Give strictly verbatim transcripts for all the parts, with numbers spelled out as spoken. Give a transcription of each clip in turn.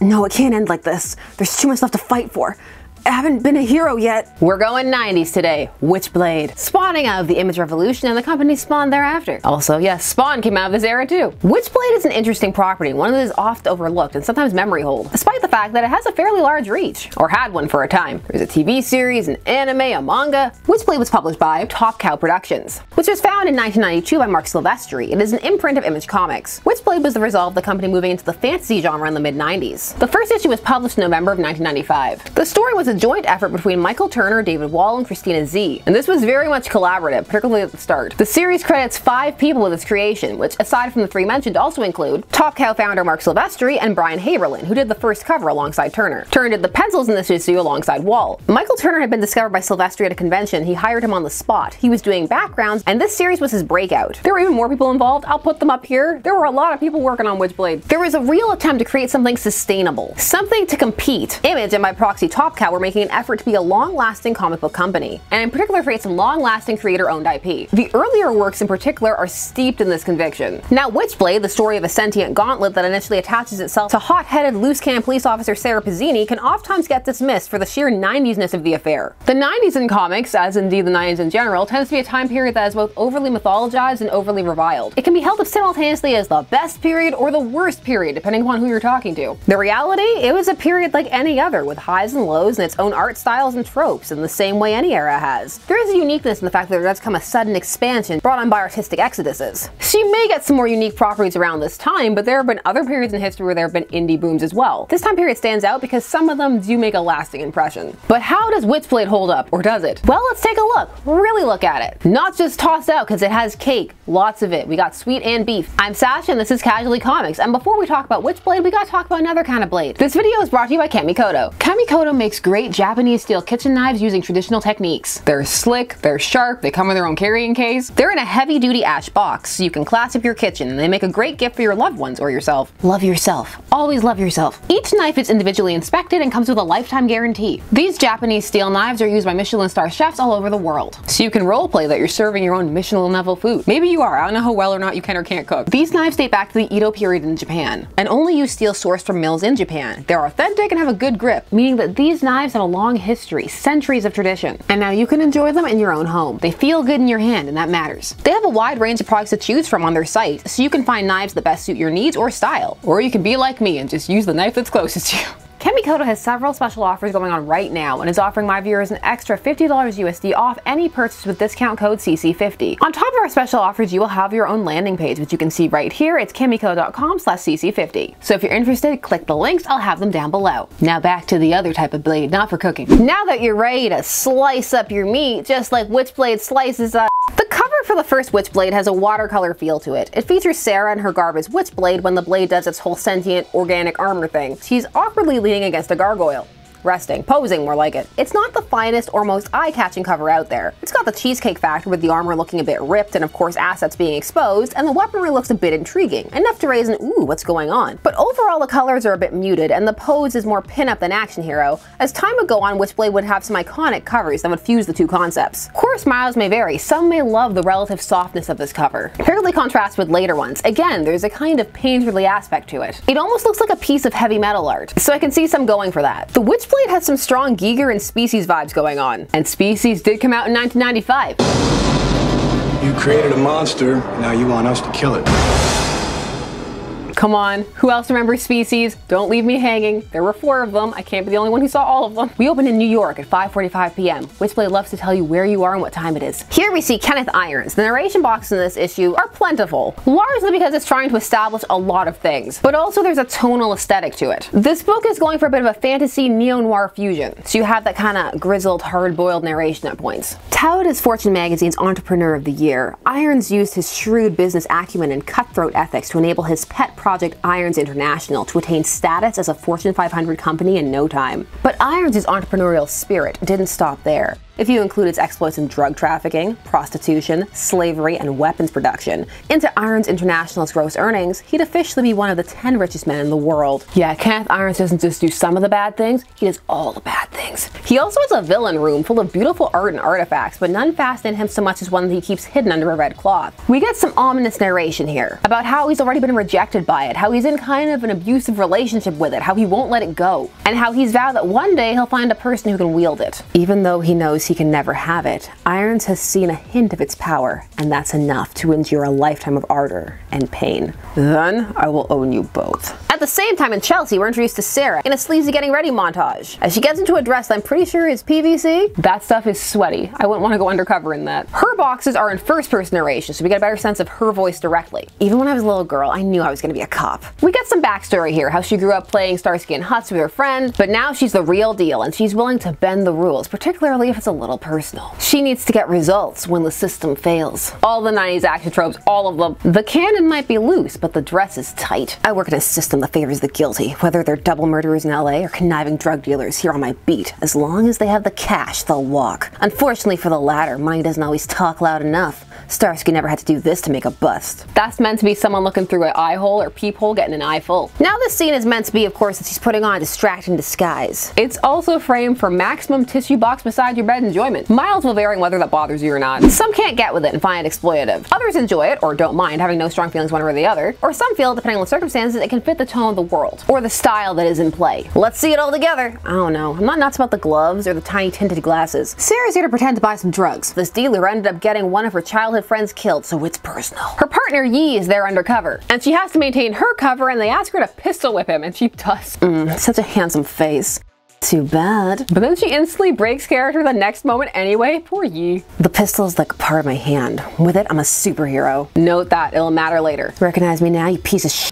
No, it can't end like this. There's too much left to fight for. I haven't been a hero yet. We're going nineties today. Witchblade. Spawning out of the Image Revolution and the company Spawn thereafter. Also, yes, Spawn came out of this era too. Witchblade is an interesting property, one that is oft overlooked and sometimes memory holed, despite the fact that it has a fairly large reach, or had one for a time. There's a T V series, an anime, a manga. Witchblade was published by Top Cow Productions, which was founded in nineteen ninety-two by Mark Silvestri. It is an imprint of Image Comics. Witchblade was the result of the company moving into the fantasy genre in the mid nineties. The first issue was published in November of nineteen ninety-five. The story was a joint effort between Michael Turner, David Wall, and Christina Z, and this was very much collaborative, particularly at the start. The series credits five people with its creation, which, aside from the three mentioned, also include Top Cow founder Mark Silvestri and Brian Haverlin, who did the first cover alongside Turner. Turner did the pencils in this issue alongside Wall. Michael Turner had been discovered by Silvestri at a convention. He hired him on the spot. He was doing backgrounds, and this series was his breakout. There were even more people involved. I'll put them up here. There were a lot of people working on Witchblade. There was a real attempt to create something sustainable, something to compete. Image and by proxy Top Cow were making an effort to be a long-lasting comic book company, and in particular create some long-lasting creator-owned I P. The earlier works in particular are steeped in this conviction. Now Witchblade, the story of a sentient gauntlet that initially attaches itself to hot-headed, loose-cannon police officer Sara Pezzini, can oftentimes get dismissed for the sheer nineties-ness of the affair. The nineties in comics, as indeed the nineties in general, tends to be a time period that is both overly mythologized and overly reviled. It can be held up simultaneously as the best period or the worst period, depending upon who you're talking to. The reality? It was a period like any other, with highs and lows, and its own art styles and tropes, in the same way any era has. There is a uniqueness in the fact that there does come a sudden expansion brought on by artistic exoduses. She may get some more unique properties around this time, but there have been other periods in history where there have been indie booms as well. This time period stands out because some of them do make a lasting impression. But how does Witchblade hold up, or does it? Well, let's take a look, really look at it. Not just tossed out because it has cake, lots of it. We got sweet and beef. I'm Sasha and this is Casually Comics, and before we talk about Witchblade, we gotta talk about another kind of blade. This video is brought to you by Kamikoto. Kamikoto makes great Japanese steel kitchen knives using traditional techniques. They're slick, they're sharp, they come in their own carrying case. They're in a heavy-duty ash box, so you can class up your kitchen, and they make a great gift for your loved ones or yourself. Love yourself. Always love yourself. Each knife is individually inspected and comes with a lifetime guarantee. These Japanese steel knives are used by Michelin star chefs all over the world, so you can roleplay that you're serving your own Michelin-level food. Maybe you are. I don't know how well or not you can or can't cook. These knives date back to the Edo period in Japan, and only use steel sourced from mills in Japan. They're authentic and have a good grip, meaning that these knives have a long history, centuries of tradition, and now you can enjoy them in your own home. They feel good in your hand, and that matters. They have a wide range of products to choose from on their site, so you can find knives that best suit your needs or style. Or you can be like me and just use the knife that's closest to you. Kamikoto has several special offers going on right now, and is offering my viewers an extra fifty dollars U S D off any purchase with discount code C C fifty. On top of our special offers, you will have your own landing page, which you can see right here. It's kamikoto dot com slash C C fifty. So if you're interested, click the links. I'll have them down below. Now back to the other type of blade, not for cooking. Now that you're ready to slice up your meat, just like Witchblade slices up. The cover for the first Witchblade has a watercolor feel to it. It features Sara in her garb as Witchblade when the blade does its whole sentient, organic armor thing. She's awkwardly leaning against a gargoyle. Resting, posing more like it. It's not the finest or most eye-catching cover out there. It's got the cheesecake factor with the armor looking a bit ripped and of course assets being exposed, and the weaponry looks a bit intriguing, enough to raise an ooh, what's going on? But overall the colors are a bit muted and the pose is more pin-up than action hero. As time would go on, Witchblade would have some iconic covers that would fuse the two concepts. Course miles may vary, some may love the relative softness of this cover. Apparently contrasts with later ones. Again, there's a kind of painterly aspect to it. It almost looks like a piece of heavy metal art, so I can see some going for that. The Witch Witchblade has some strong Giger and Species vibes going on. And Species did come out in nineteen ninety-five. You created a monster, now you want us to kill it. Come on, who else remembers Species? Don't leave me hanging. There were four of them. I can't be the only one who saw all of them. We opened in New York at five forty-five p m Witchblade loves to tell you where you are and what time it is. Here we see Kenneth Irons. The narration boxes in this issue are plentiful, largely because it's trying to establish a lot of things, but also there's a tonal aesthetic to it. This book is going for a bit of a fantasy neo-noir fusion, so you have that kind of grizzled, hard-boiled narration at points. Touted as Fortune magazine's Entrepreneur of the Year, Irons used his shrewd business acumen and cutthroat ethics to enable his pet project Project Irons International to attain status as a Fortune five hundred company in no time. But Irons' entrepreneurial spirit didn't stop there. if you include its exploits in drug trafficking, prostitution, slavery, and weapons production. Into Irons International's gross earnings, he'd officially be one of the ten richest men in the world. Yeah, Kenneth Irons doesn't just do some of the bad things, he does all the bad things. He also has a villain room full of beautiful art and artifacts, but none fascinate him so much as one that he keeps hidden under a red cloth. We get some ominous narration here about how he's already been rejected by it, how he's in kind of an abusive relationship with it, how he won't let it go, and how he's vowed that one day he'll find a person who can wield it. Even though he knows he can never have it, Irons has seen a hint of its power, and that's enough to endure a lifetime of ardor and pain. Then I will own you both. At the same time in Chelsea, we're introduced to Sara in a sleazy getting ready montage. As she gets into a dress that I'm pretty sure is P V C, that stuff is sweaty. I wouldn't want to go undercover in that. Her boxes are in first person narration, so we get a better sense of her voice directly. Even when I was a little girl, I knew I was going to be a cop. We get some backstory here, how she grew up playing Starsky and Hutch with her friend, but now she's the real deal and she's willing to bend the rules, particularly if it's a little personal. She needs to get results when the system fails. All the nineties action tropes, all of them. The cannon might be loose, but the dress is tight. I work in a system that favors the guilty, whether they're double murderers in L A or conniving drug dealers here on my beat. As long as they have the cash, they'll walk. Unfortunately for the latter, money doesn't always talk loud enough. Starsky never had to do this to make a bust. That's meant to be someone looking through an eye hole or peephole getting an eye full. Now this scene is meant to be, of course, since he's putting on a distracting disguise. It's also framed for maximum tissue box beside your bed enjoyment. Miles will vary whether that bothers you or not. Some can't get with it and find it exploitative. Others enjoy it or don't mind, having no strong feelings one way or the other. Or some feel, depending on the circumstances, it can fit the tone of the world or the style that is in play. Let's see it all together. I don't know. I'm not nuts about the gloves or the tiny tinted glasses. Sarah's here to pretend to buy some drugs. This dealer ended up getting one of her childhood friends killed, so it's personal. Her partner Yi is there undercover, and she has to maintain her cover, and they ask her to pistol whip him, and she does. Mm, such a handsome face. Too bad. But then she instantly breaks character the next moment anyway. Poor Yi. The pistol is like a part of my hand. With it, I'm a superhero. Note that. It'll matter later. Recognize me now, you piece of sh**.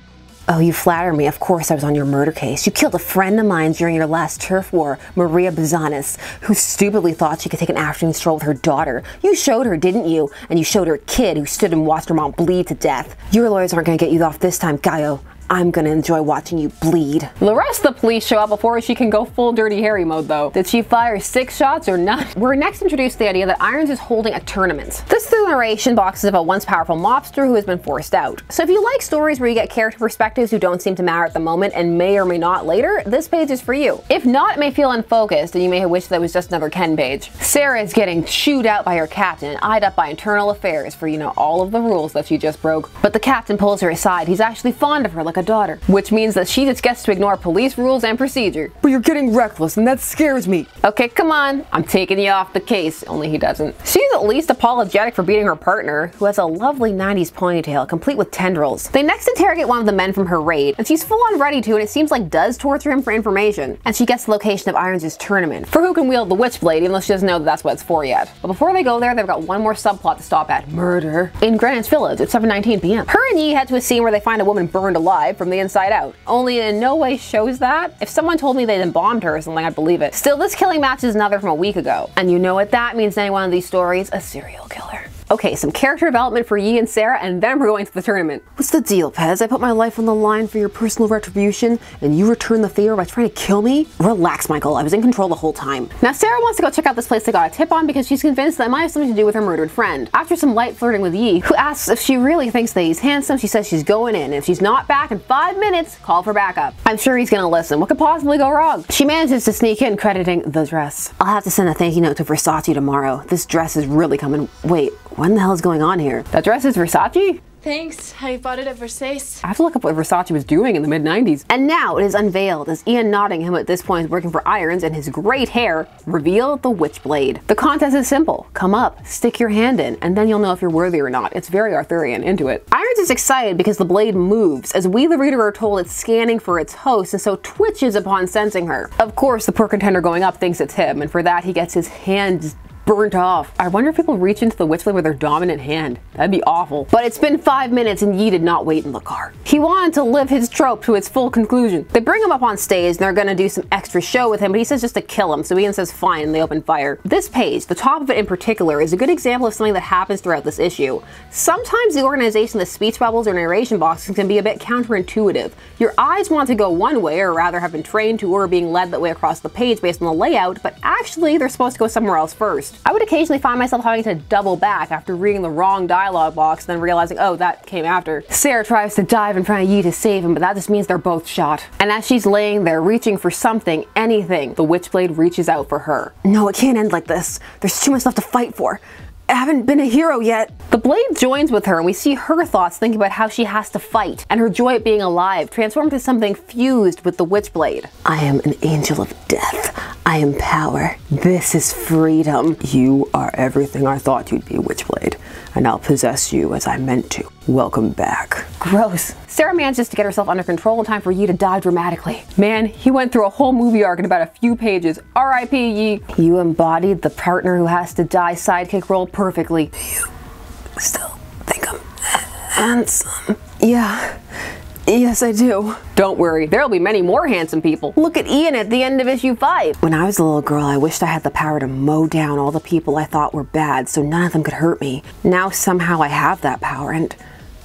Oh, you flatter me. Of course I was on your murder case. You killed a friend of mine during your last turf war, Maria Buzanis, who stupidly thought she could take an afternoon stroll with her daughter. You showed her, didn't you? And you showed her kid who stood and watched her mom bleed to death. Your lawyers aren't going to get you off this time, Gaio. I'm gonna enjoy watching you bleed. The rest of the police show up before she can go full Dirty Harry mode though. Did she fire six shots or not? We're next introduced to the idea that Irons is holding a tournament. This through narration box is of a once powerful mobster who has been forced out. So if you like stories where you get character perspectives who don't seem to matter at the moment and may or may not later, this page is for you. If not, it may feel unfocused and you may wish that was just another Ken page. Sara is getting chewed out by her captain and eyed up by internal affairs for, you know, all of the rules that she just broke. But the captain pulls her aside. He's actually fond of her, like a daughter, which means that she just gets to ignore police rules and procedure. But you're getting reckless and that scares me. Okay, come on. I'm taking you off the case. Only he doesn't. She's at least apologetic for beating her partner, who has a lovely nineties ponytail, complete with tendrils. They next interrogate one of the men from her raid, and she's full on ready to, and it seems like does torture him for information. And she gets the location of Irons' tournament, for who can wield the Witchblade, even though she doesn't know that that's what it's for yet. But before they go there, they've got one more subplot to stop at. Murder. In Greenwich Village at seven nineteen p m Her and Yi head to a scene where they find a woman burned alive from the inside out, only it in no way shows that. If someone told me they'd embalmed her or something, I'd believe it. Still, this killing match is another from a week ago. And you know what that means in any one of these stories? A serial killer. Okay, some character development for Yi and Sara, and then we're going to the tournament. What's the deal, Pez? I put my life on the line for your personal retribution, and you return the favor by trying to kill me? Relax, Michael. I was in control the whole time. Now, Sara wants to go check out this place they got a tip on because she's convinced that it might have something to do with her murdered friend. After some light flirting with Yi, who asks if she really thinks that he's handsome, she says she's going in, and if she's not back in five minutes, call for backup. I'm sure he's gonna listen. What could possibly go wrong? She manages to sneak in, crediting the dress. I'll have to send a thank you note to Versace tomorrow. This dress is really coming. Wait. What in the hell is going on here? That dress is Versace? Thanks, I bought it at Versace. I have to look up what Versace was doing in the mid nineties. And now it is unveiled as Ian Nottingham, at this point is working for Irons, and his great hair revealed the Witchblade. The contest is simple. Come up, stick your hand in, and then you'll know if you're worthy or not. It's very Arthurian, into it. Irons is excited because the blade moves, as we the reader are told it's scanning for its host and so twitches upon sensing her. Of course, the poor contender going up thinks it's him, and for that he gets his hand burnt off. I wonder if people reach into the Witchblade with their dominant hand. That'd be awful. But it's been five minutes and Yi did not wait in the car. He wanted to live his trope to its full conclusion. They bring him up on stage and they're gonna do some extra show with him, but he says just to kill him, so Ian says fine and they open fire. This page, the top of it in particular, is a good example of something that happens throughout this issue. Sometimes the organization of the speech bubbles or narration boxes can be a bit counterintuitive. Your eyes want to go one way, or rather have been trained to, or being led that way across the page based on the layout, but actually they're supposed to go somewhere else first. I would occasionally find myself having to double back after reading the wrong dialogue box and then realizing, oh, that came after. Sara tries to dive in front of you to save him, but that just means they're both shot. And as she's laying there reaching for something, anything, the Witchblade reaches out for her. No, it can't end like this. There's too much left to fight for. I haven't been a hero yet. The blade joins with her and we see her thoughts thinking about how she has to fight and her joy at being alive transformed to something fused with the Witchblade. I am an angel of death. I am power. This is freedom. You are everything I thought you'd be, Witchblade, and I'll possess you as I meant to. Welcome back. Gross. Sara manages to get herself under control in time for Yi to die dramatically. Man, he went through a whole movie arc in about a few pages. R I P Yi. You embodied the partner who has to die sidekick role perfectly. Do you still think I'm handsome? Yeah. Yes, I do. Don't worry, there'll be many more handsome people. Look at Ian at the end of issue five. When I was a little girl, I wished I had the power to mow down all the people I thought were bad so none of them could hurt me. Now somehow I have that power and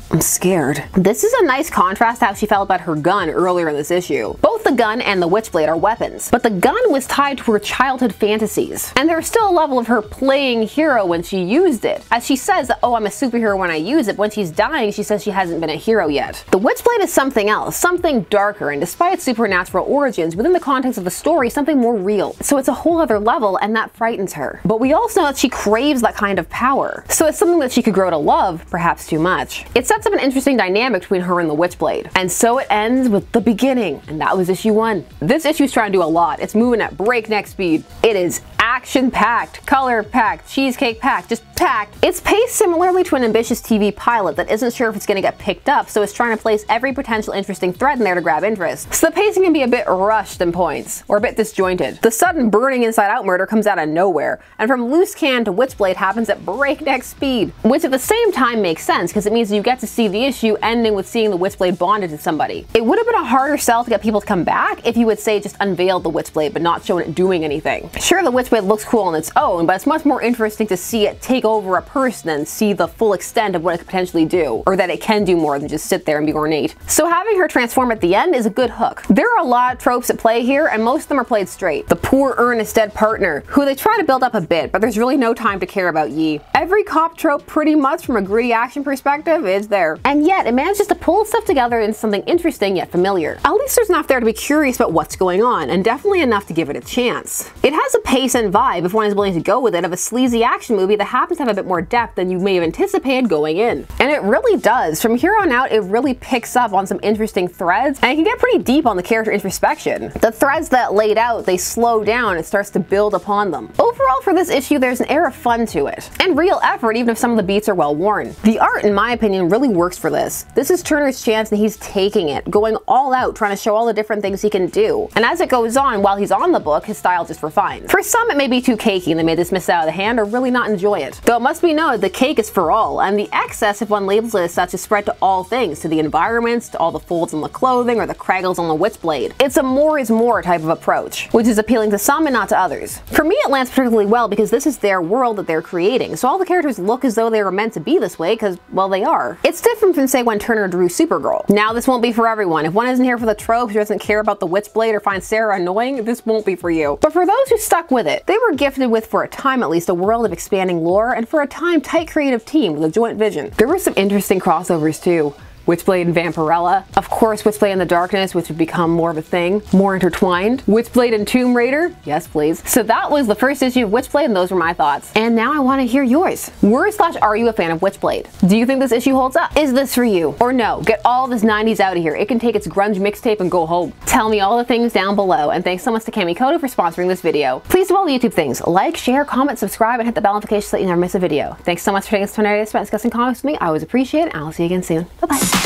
I'm scared. This is a nice contrast to how she felt about her gun earlier in this issue. Both the gun and the Witchblade are weapons, but the gun was tied to her childhood fantasies. And there's still a level of her playing hero when she used it. As she says, oh, I'm a superhero when I use it, but when she's dying, she says she hasn't been a hero yet. The Witchblade is something else, something darker, and despite its supernatural origins, within the context of the story, something more real. So it's a whole other level, and that frightens her. But we also know that she craves that kind of power. So it's something that she could grow to love, perhaps too much. It's such up an interesting dynamic between her and the Witchblade. And so it ends with the beginning, and that was issue one. This issue's trying to do a lot. It's moving at breakneck speed. It is action-packed, color-packed, cheesecake-packed, just packed. It's paced similarly to an ambitious T V pilot that isn't sure if it's gonna get picked up, so it's trying to place every potential interesting thread in there to grab interest. So the pacing can be a bit rushed in points, or a bit disjointed. The sudden burning inside-out murder comes out of nowhere, and from loose cannon to Witchblade happens at breakneck speed, which at the same time makes sense, because it means you get to see the issue ending with seeing the Witchblade bonded to somebody. It would have been a harder sell to get people to come back if you would say just unveiled the Witchblade but not shown it doing anything. Sure, the Witchblade looks cool on its own, but it's much more interesting to see it take over a person and see the full extent of what it could potentially do, or that it can do more than just sit there and be ornate. So having her transform at the end is a good hook. There are a lot of tropes at play here, and most of them are played straight. The poor earnest dead partner, who they try to build up a bit, but there's really no time to care about Yi. Every cop trope pretty much from a gritty action perspective is there. And yet, it manages to pull stuff together into something interesting yet familiar. At least there's enough there to be curious about what's going on, and definitely enough to give it a chance. It has a pace and vibe, if one is willing to go with it, of a sleazy action movie that happens to have a bit more depth than you may have anticipated going in. And it really does. From here on out, it really picks up on some interesting threads, and it can get pretty deep on the character introspection. The threads that laid out, they slow down and starts to build upon them. Overall, for this issue, there's an air of fun to it, and real effort, even if some of the beats are well-worn. The art, in my opinion, really works for this. This is Turner's chance and he's taking it, going all out, trying to show all the different things he can do. And as it goes on, while he's on the book, his style just refines. For some, it may be too cakey and they may dismiss it out of the hand or really not enjoy it. Though it must be noted, the cake is for all, and the excess, if one labels it as such, is spread to all things, to the environments, to all the folds on the clothing or the craggles on the Witchblade. It's a more is more type of approach, which is appealing to some and not to others. For me, it lands particularly well because this is their world that they're creating, so all the characters look as though they were meant to be this way because, well, they are. It's different from, say, when Turner drew Supergirl. Now, this won't be for everyone. If one isn't here for the tropes or doesn't care about the Witchblade or finds Sara annoying, this won't be for you. But for those who stuck with it, they were gifted with, for a time at least, a world of expanding lore, and for a time, tight creative team with a joint vision. There were some interesting crossovers too. Witchblade and Vampirella. Of course, Witchblade and the Darkness, which would become more of a thing, more intertwined. Witchblade and Tomb Raider, yes please. So that was the first issue of Witchblade, and those were my thoughts. And now I want to hear yours. Were slash are you a fan of Witchblade? Do you think this issue holds up? Is this for you? Or no, get all this nineties out of here. It can take its grunge mixtape and go home. Tell me all the things down below, and thanks so much to Kamikoto for sponsoring this video. Please do all the YouTube things. Like, share, comment, subscribe, and hit the bell notification so that you never miss a video. Thanks so much for taking this time to spend discussing comics with me. I always appreciate it, and I'll see you again soon. Bye-bye.